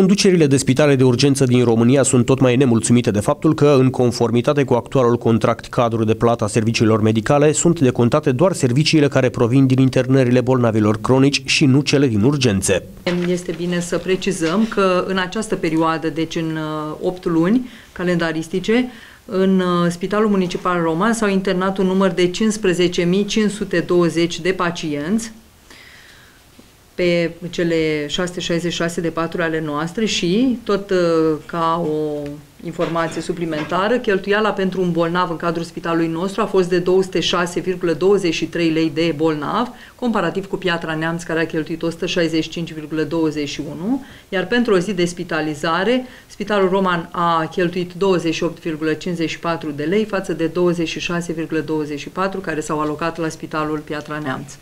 Conducerile de spitale de urgență din România sunt tot mai nemulțumite de faptul că, în conformitate cu actualul contract cadru de plată a serviciilor medicale, sunt decontate doar serviciile care provin din internările bolnavilor cronici și nu cele din urgențe. Este bine să precizăm că în această perioadă, deci în 8 luni calendaristice, în Spitalul Municipal Roman s-au internat un număr de 15.520 de pacienți, pe cele 666 de paturi ale noastre și, tot ca o informație suplimentară, cheltuiala pentru un bolnav în cadrul spitalului nostru a fost de 206,23 lei de bolnav, comparativ cu Piatra Neamț, care a cheltuit 165,21, iar pentru o zi de spitalizare, Spitalul Roman a cheltuit 28,54 de lei față de 26,24 care s-au alocat la Spitalul Piatra Neamț.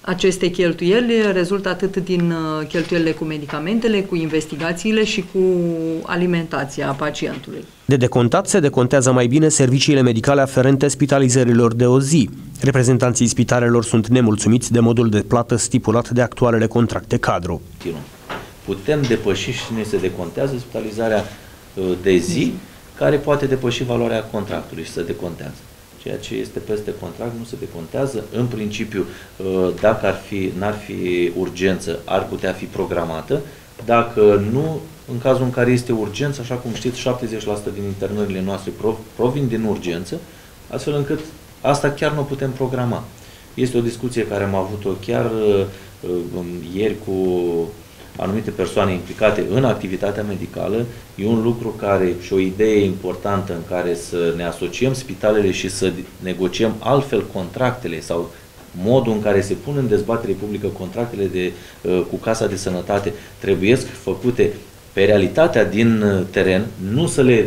Aceste cheltuieli rezultă atât din cheltuielile cu medicamentele, cu investigațiile și cu alimentația pacientului. De decontat se decontează mai bine serviciile medicale aferente spitalizărilor de o zi. Reprezentanții spitalelor sunt nemulțumiți de modul de plată stipulat de actualele contracte cadru. Putem depăși și ne se decontează spitalizarea de zi, care poate depăși valoarea contractului și se decontează. Ceea ce este peste contract nu se decontează. În principiu, dacă n-ar fi urgență, ar putea fi programată. Dacă nu, în cazul în care este urgență, așa cum știți, 70% din internările noastre provin din urgență, astfel încât asta chiar nu putem programa. Este o discuție care am avut-o chiar ieri cu anumite persoane implicate în activitatea medicală. E un lucru care și o idee importantă în care să ne asociem spitalele și să negociem altfel contractele sau modul în care se pun în dezbatere publică contractele cu Casa de Sănătate trebuie făcute pe realitatea din teren, nu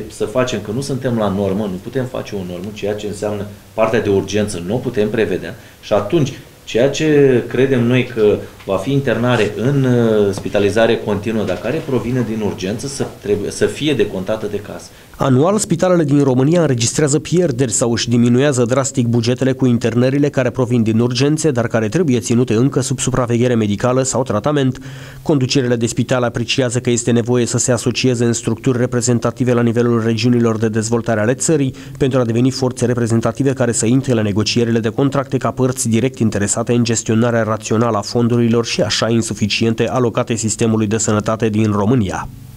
să facem că nu suntem la normă, nu putem face o normă, ceea ce înseamnă partea de urgență, nu o putem prevedea și atunci ceea ce credem noi că va fi internare în spitalizare continuă, dar care provine din urgență, să fie decontată de casă. Anual, spitalele din România înregistrează pierderi sau își diminuează drastic bugetele cu internările care provin din urgențe, dar care trebuie ținute încă sub supraveghere medicală sau tratament. Conducerile de spital apreciază că este nevoie să se asocieze în structuri reprezentative la nivelul regiunilor de dezvoltare ale țării pentru a deveni forțe reprezentative care să intre la negocierile de contracte ca părți direct interesate în gestionarea rațională a fondurilor și așa insuficiente alocate sistemului de sănătate din România.